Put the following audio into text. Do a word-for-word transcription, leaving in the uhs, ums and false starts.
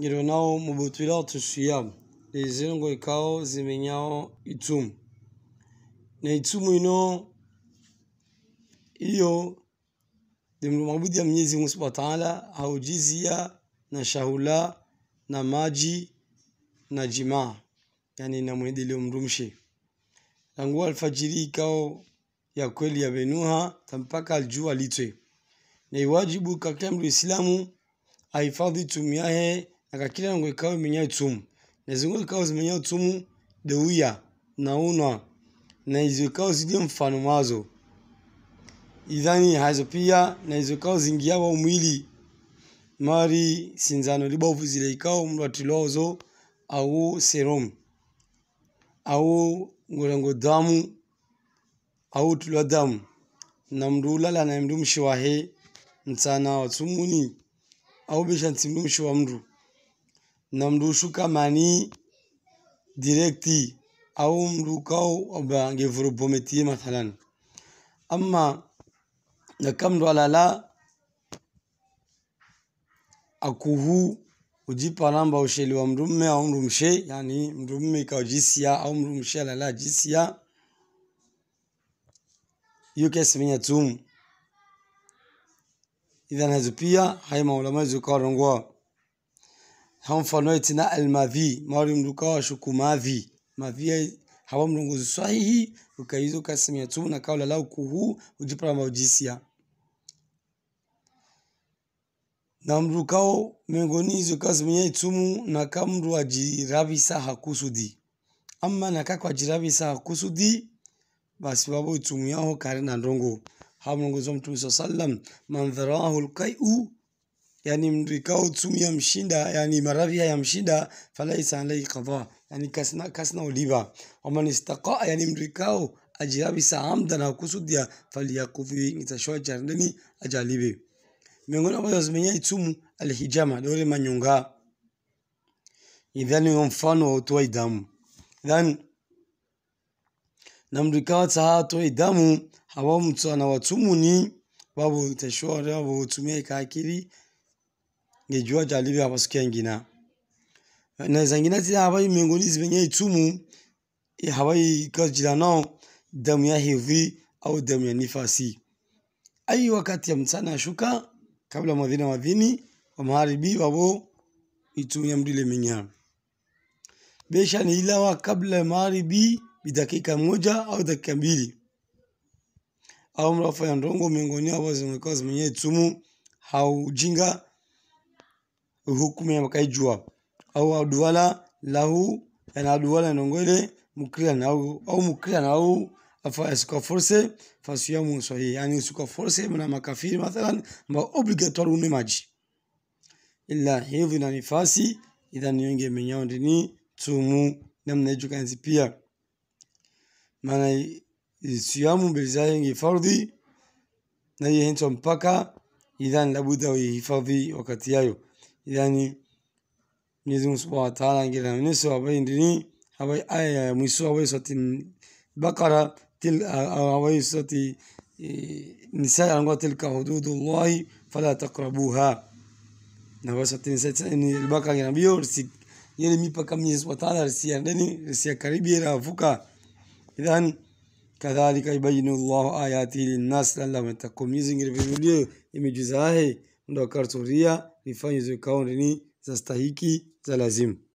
Ngiro nao mbutwila tushuyam. Lezeno ngo ikao zimenyao itumu. Na itumu ino iyo demlumabudi ya Mwenyezi Mungu Subhanahu wa Ta'ala haujizia na shahula na maji na jimaa. Yani na mwendeleo mrumshi. Tangu alfajiri ikao ya kweli ya benuha tampaka aljua litwe. Na iwajibu kakila mdu Islamu haifadhi itumu yahe na kakila ngo ikao imenyao itumu. Na zingo ikao zimenyao itumu deuya na unwa. Na izo ikao zidio mfano mazo. Idhani hazo pia na izo ikao zingia wa umwili. Mari sinzano libofu zile ikao mlatilozo au serum. Au ngolango damu. Au tulwa damu. Na mdulala na mdu mshiwahe. Mtana watumuni. Au beshanti mdu mshiwa mdu. Na mdu shuka mani. Direkti. Au mdu kao abangevuru bometie mathalani. Ama na kamdu alala akuhu ujipa namba usheli wa mrumme au mrumshe, yani mrumme ikawa jisia au mrumshe alala jisia yuke siminya tumu idhan hazupia haima ulama zukawa rongwa haumfanwe tina almadhi mauri mrukawa shuku madhi madhi hawa mrungu zusahihi ukaizu kasiminya tumu na kawa lala ukuhu ujipa namba ujisia na mdu kao mengoni izo kazi mwenye itumu na kamdu wajiravisa hakusudi. Ama na kako wajiravisa hakusudi basi babo itumu yaho karina ndongo. Hamu nongozo mtumu sallam mandharahu lukaiu yani mdu kao itumu ya mshinda yani maravia ya mshinda falaisa anlai kadhaa yani kasina kasina uliba. Waman istakaa yani mdu kao ajiravisa amda na hakusudia fali ya kufi nitashoa jarindani ajalibi. Miongoni mwa zimenya itumu alihijama dole manyonga idhani mfano wa utoa damu then namdikao saa utoa damu hawa mtu na watumuni babu itashore babu utumie kakiri ngejua jalibi hapa sikia ngina na zingine zile hawa miongoni zimenya itumu hawa ikajila nao damu ya hivi au damu ya nifasi ai wakati ya mtana shuka kabla mwadhina mwadhini wa maharibi wabo itumia mdile minyana besha ni ilawa kabla maharibi bidakika moja au dakika mbili au mrafa ya ndongo miongoni wabo zimekawa zimenye itumu haujinga hukumu ya makaijua au aduwala lahu yana aduwala ndongole mukria na au au mukria na au afa suka force fasiyamu sahi yani suka force mna makafiri mathalan ma obligatoire une maji illa hivi na nifasi idhani yonge menyao ndini tumu namna jukanzi pia maana siyamu bilza yonge fardhi na yenzo mpaka idhani labuda uhifadhi wakati yayo yani Mwenyezi Mungu Subhanahu wa Ta'ala ngira niso abai ndini abai aya mwisho abai sotin bakara أويساتي نساء عنقات تلك حدود الله فلا تقربوها نواسات نساء إن البقر ينبيور سي يلمي بكم يسوطان رسيا لني رسيا كريبي رافوكا إذن كذلك يبين الله آياته للناس لما تقوم يزنجر في الوليو يمجزاه ندوكار سوريا لفان يزوكاون لني زستهيكي زلازم.